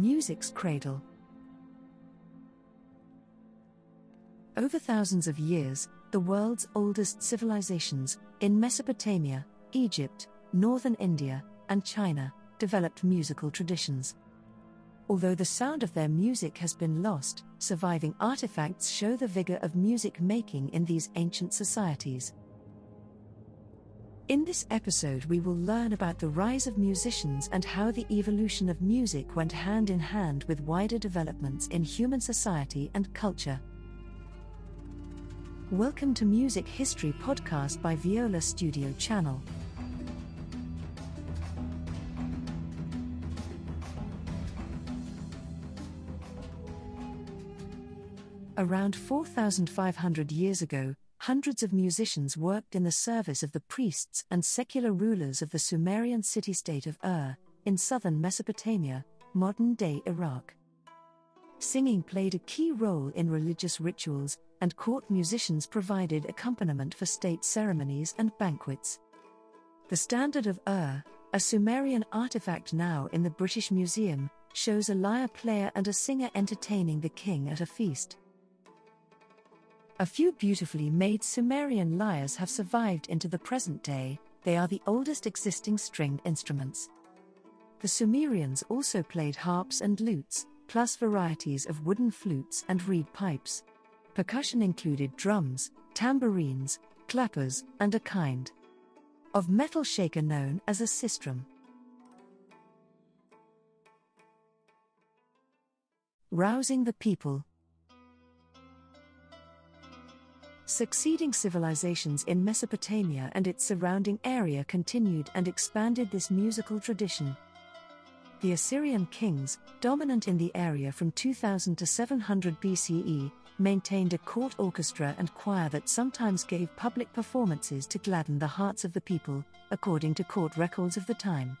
music's cradle. Over thousands of years, the world's oldest civilizations, in Mesopotamia, Egypt, northern India, and China, developed musical traditions. Although the sound of their music has been lost, surviving artifacts show the vigor of music making in these ancient societies. In this episode, we will learn about the rise of musicians and how the evolution of music went hand in hand with wider developments in human society and culture. Welcome to Music History Podcast by Viola Studio Channel. Around 4,500 years ago, hundreds of musicians worked in the service of the priests and secular rulers of the Sumerian city-state of Ur, in southern Mesopotamia, modern-day Iraq. Singing played a key role in religious rituals, and court musicians provided accompaniment for state ceremonies and banquets. The Standard of Ur, a Sumerian artifact now in the British Museum, shows a lyre player and a singer entertaining the king at a feast. A few beautifully made Sumerian lyres have survived into the present day. They are the oldest existing stringed instruments. The Sumerians also played harps and lutes, plus varieties of wooden flutes and reed pipes. Percussion included drums, tambourines, clappers, and a kind of metal shaker known as a sistrum. Rousing the people. Succeeding civilizations in Mesopotamia and its surrounding area continued and expanded this musical tradition. The Assyrian kings, dominant in the area from 2000 to 700 BCE, maintained a court orchestra and choir that sometimes gave public performances to gladden the hearts of the people, according to court records of the time.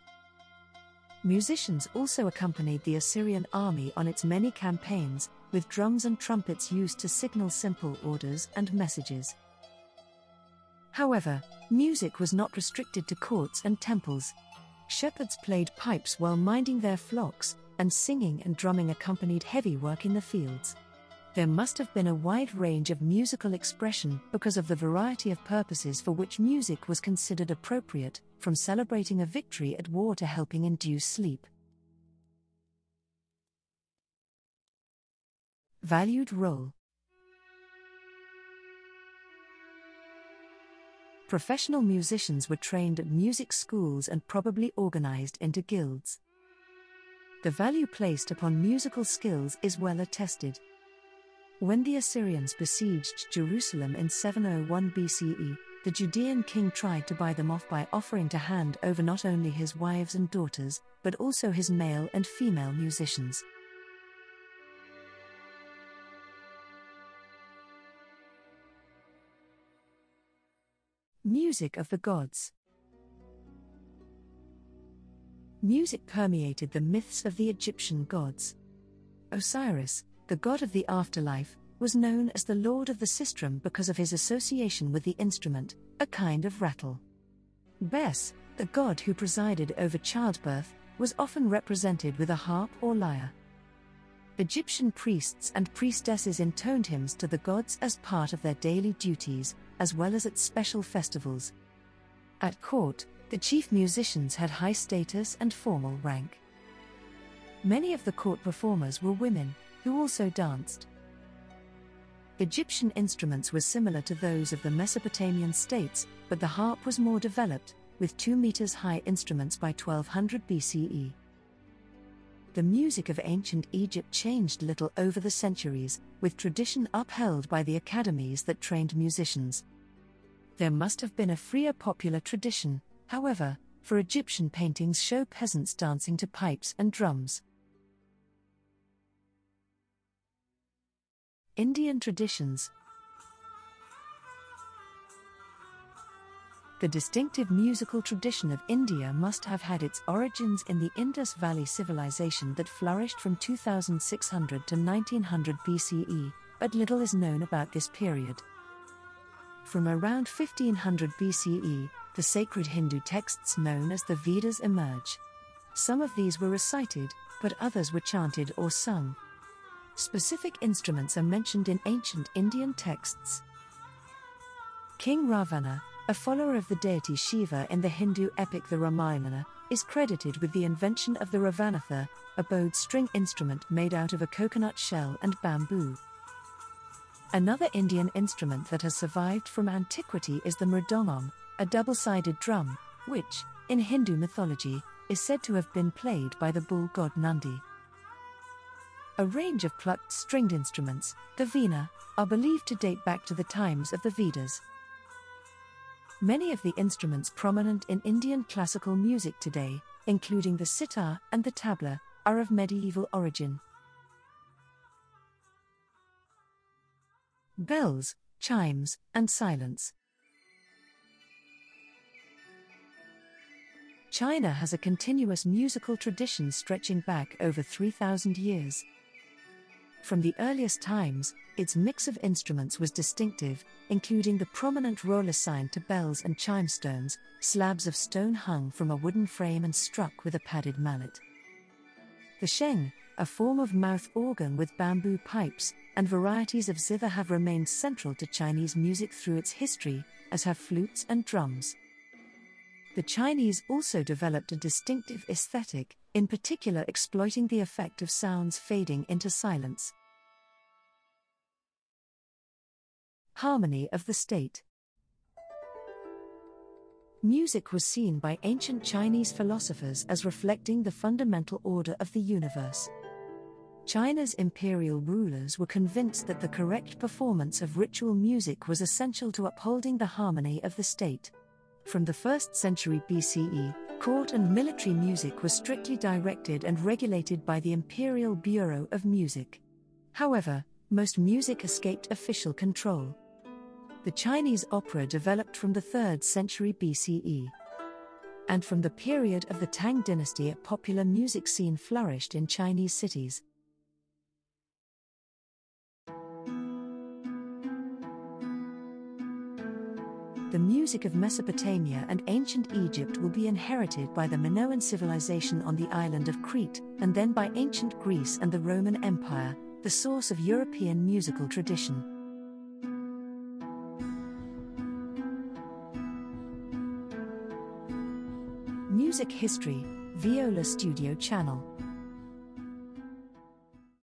Musicians also accompanied the Assyrian army on its many campaigns, with drums and trumpets used to signal simple orders and messages. However, music was not restricted to courts and temples. Shepherds played pipes while minding their flocks, and singing and drumming accompanied heavy work in the fields. There must have been a wide range of musical expression because of the variety of purposes for which music was considered appropriate, from celebrating a victory at war to helping induce sleep. Valued role. Professional musicians were trained at music schools and probably organized into guilds. The value placed upon musical skills is well attested. When the Assyrians besieged Jerusalem in 701 BCE, the Judean king tried to buy them off by offering to hand over not only his wives and daughters, but also his male and female musicians. Music of the gods. Music permeated the myths of the Egyptian gods. Osiris, the god of the afterlife, was known as the Lord of the Sistrum because of his association with the instrument, a kind of rattle. Bes, the god who presided over childbirth, was often represented with a harp or lyre. Egyptian priests and priestesses intoned hymns to the gods as part of their daily duties, as well as at special festivals. At court, the chief musicians had high status and formal rank. Many of the court performers were women, who also danced. Egyptian instruments were similar to those of the Mesopotamian states, but the harp was more developed, with 2 meters high instruments by 1200 BCE. The music of ancient Egypt changed little over the centuries, with tradition upheld by the academies that trained musicians. There must have been a freer popular tradition, however, for Egyptian paintings show peasants dancing to pipes and drums. Indian traditions. The distinctive musical tradition of India must have had its origins in the Indus Valley civilization that flourished from 2600 to 1900 BCE, but little is known about this period. From around 1500 BCE, the sacred Hindu texts known as the Vedas emerge. Some of these were recited, but others were chanted or sung. Specific instruments are mentioned in ancient Indian texts. King Ravana, a follower of the deity Shiva in the Hindu epic the Ramayana, is credited with the invention of the Ravanatha, a bowed string instrument made out of a coconut shell and bamboo. Another Indian instrument that has survived from antiquity is the mridangam, a double-sided drum, which, in Hindu mythology, is said to have been played by the bull god Nandi. A range of plucked stringed instruments, the Veena, are believed to date back to the times of the Vedas. Many of the instruments prominent in Indian classical music today, including the sitar and the tabla, are of medieval origin. Bells, chimes, and silence. China has a continuous musical tradition stretching back over 3,000 years. From the earliest times, its mix of instruments was distinctive, including the prominent role assigned to bells and chimestones, slabs of stone hung from a wooden frame and struck with a padded mallet. The sheng, a form of mouth organ with bamboo pipes, and varieties of zither have remained central to Chinese music through its history, as have flutes and drums. The Chinese also developed a distinctive aesthetic, in particular exploiting the effect of sounds fading into silence. Harmony of the state. Music was seen by ancient Chinese philosophers as reflecting the fundamental order of the universe. China's imperial rulers were convinced that the correct performance of ritual music was essential to upholding the harmony of the state. From the 1st century BCE, court and military music was strictly directed and regulated by the Imperial Bureau of Music. However, most music escaped official control. The Chinese opera developed from the 3rd century BCE. And from the period of the Tang Dynasty, a popular music scene flourished in Chinese cities. The music of Mesopotamia and ancient Egypt will be inherited by the Minoan civilization on the island of Crete, and then by ancient Greece and the Roman Empire, the source of European musical tradition. Music History, Viola Studio Channel.